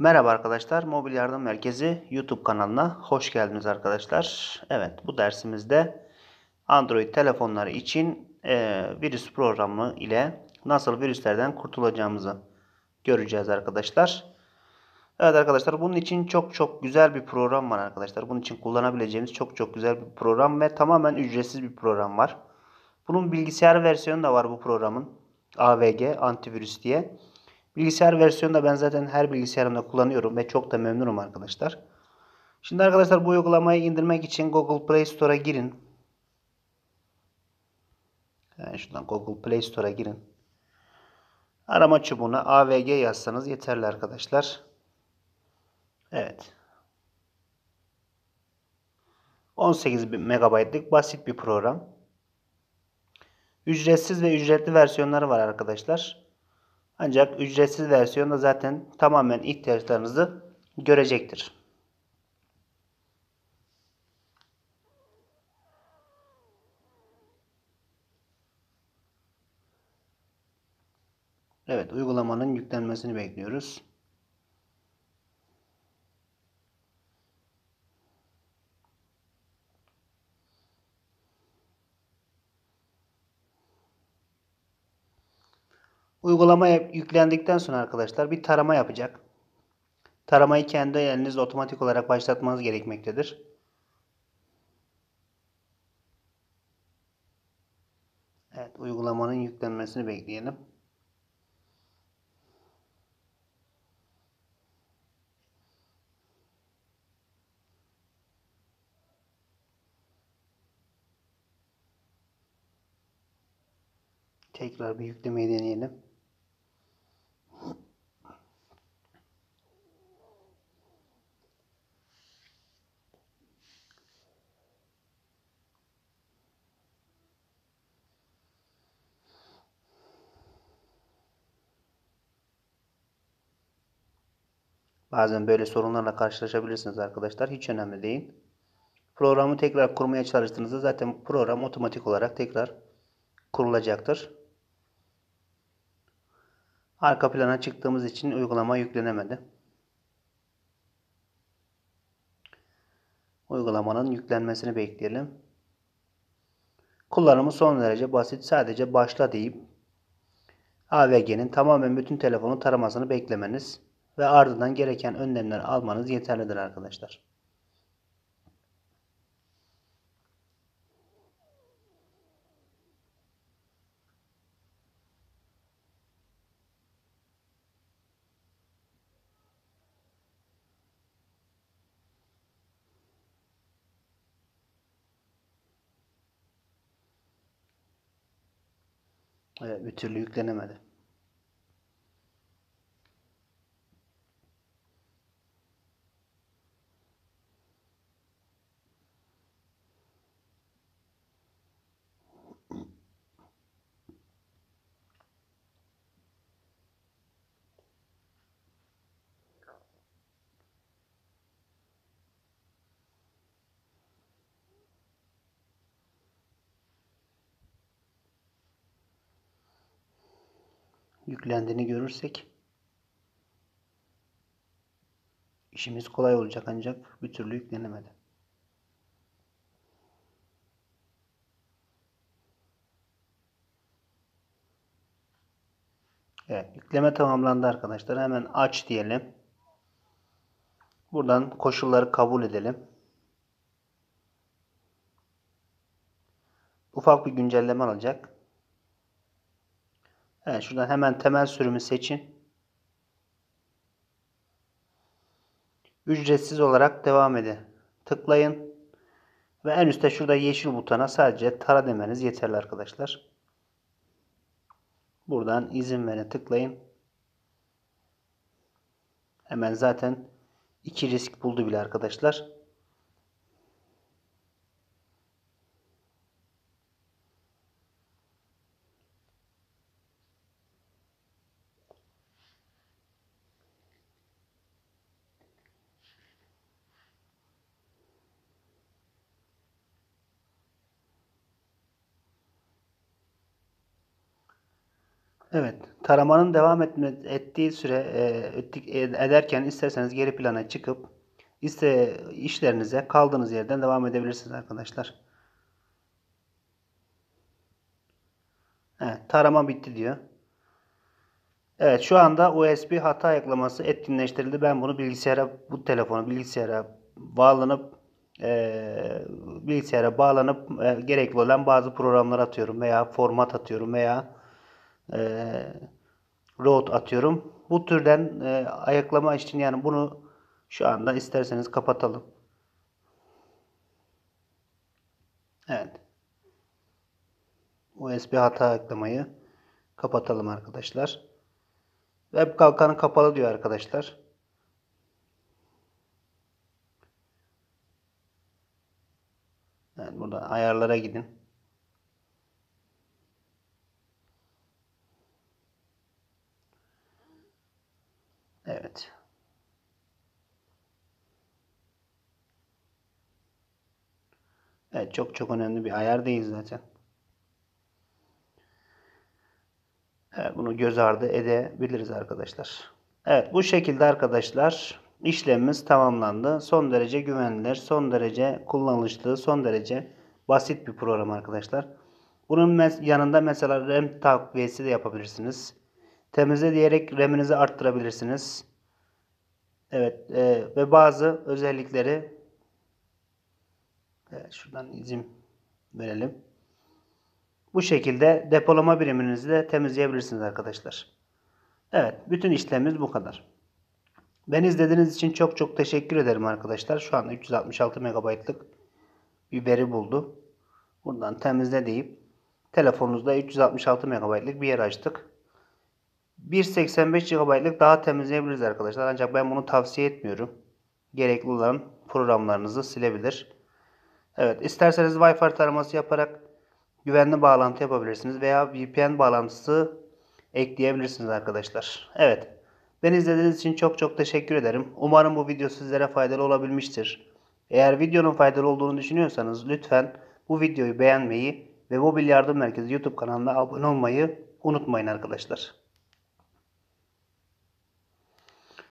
Merhaba arkadaşlar, Mobil Yardım Merkezi YouTube kanalına hoş geldiniz arkadaşlar. Evet, bu dersimizde Android telefonları için virüs programı ile nasıl virüslerden kurtulacağımızı göreceğiz arkadaşlar. Evet arkadaşlar, bunun için çok güzel bir program var arkadaşlar. Bunun için kullanabileceğimiz çok güzel bir program ve tamamen ücretsiz bir program var. Bunun bilgisayar versiyonu da var bu programın. AVG antivirüs diye. Bilgisayar versiyonu da ben zaten her bilgisayarımda kullanıyorum ve çok da memnunum arkadaşlar. Şimdi arkadaşlar, bu uygulamayı indirmek için Google Play Store'a girin. Yani şuradan Google Play Store'a girin. Arama çubuğuna AVG yazsanız yeterli arkadaşlar. Evet. 18 MB'lık basit bir program. Ücretsiz ve ücretli versiyonları var arkadaşlar. Ancak ücretsiz versiyonda zaten tamamen ihtiyaçlarınızı görecektir. Evet, uygulamanın yüklenmesini bekliyoruz. Uygulama yüklendikten sonra arkadaşlar bir tarama yapacak. Taramayı kendi elinizle otomatik olarak başlatmanız gerekmektedir. Evet, uygulamanın yüklenmesini bekleyelim. Tekrar bir yüklemeyi deneyelim. Bazen böyle sorunlarla karşılaşabilirsiniz arkadaşlar. Hiç önemli değil. Programı tekrar kurmaya çalıştığınızda zaten program otomatik olarak tekrar kurulacaktır. Arka plana çıktığımız için uygulama yüklenemedi. Uygulamanın yüklenmesini bekleyelim. Kullanımı son derece basit. Sadece başla deyip AVG'nin tamamen bütün telefonu taramasını beklemeniz ve ardından gereken önlemleri almanız yeterlidir arkadaşlar. Evet, bir türlü yüklenemedi. Yüklendiğini görürsek işimiz kolay olacak, ancak bir türlü yüklenemedi. Evet, yükleme tamamlandı arkadaşlar. Hemen aç diyelim. Buradan koşulları kabul edelim. Ufak bir güncelleme alacak. Evet, şuradan hemen temel sürümü seçin. Ücretsiz olarak devam edin. Tıklayın. Ve en üstte şurada yeşil butona sadece tara demeniz yeterli arkadaşlar. Buradan izin veren tıklayın. Hemen zaten 2 risk buldu bile arkadaşlar. Evet, taramanın devam ettiği süre ederken isterseniz geri plana çıkıp işlerinize kaldığınız yerden devam edebilirsiniz arkadaşlar. Evet, tarama bitti diyor. Evet, şu anda USB hata ayıklaması etkinleştirildi. Ben bunu bu telefonu bilgisayara bağlanıp gerekli olan bazı programlar atıyorum veya format atıyorum veya root atıyorum. Bu türden ayaklama için, yani bunu şu anda isterseniz kapatalım. Evet. USB hata ayaklamayı kapatalım arkadaşlar. Web kalkanı kapalı diyor arkadaşlar. Evet, buradan ayarlara gidin. Evet. Evet, çok önemli bir ayar değil zaten. Evet, bunu göz ardı edebiliriz arkadaşlar. Evet, bu şekilde arkadaşlar işlemimiz tamamlandı. Son derece güvenilir, son derece kullanışlı, son derece basit bir program arkadaşlar. Bunun yanında mesela RAM takviyesi de yapabilirsiniz. Temizle diyerek RAM'inizi arttırabilirsiniz. Evet, ve bazı özellikleri, evet, şuradan izin verelim. Bu şekilde depolama biriminizi de temizleyebilirsiniz arkadaşlar. Evet, bütün işlemimiz bu kadar. Beni izlediğiniz için çok teşekkür ederim arkadaşlar. Şu anda 366 MB'lık bir veri buldu. Buradan temizle deyip telefonunuzda 366 MB'lık bir yer açtık. 1.85 GB'lık daha temizleyebiliriz arkadaşlar. Ancak ben bunu tavsiye etmiyorum. Gerekli olan programlarınızı silebilir. Evet, isterseniz Wi-Fi taraması yaparak güvenli bağlantı yapabilirsiniz veya VPN bağlantısı ekleyebilirsiniz arkadaşlar. Evet, beni izlediğiniz için çok teşekkür ederim. Umarım bu video sizlere faydalı olabilmiştir. Eğer videonun faydalı olduğunu düşünüyorsanız lütfen bu videoyu beğenmeyi ve Mobil Yardım Merkezi YouTube kanalına abone olmayı unutmayın arkadaşlar.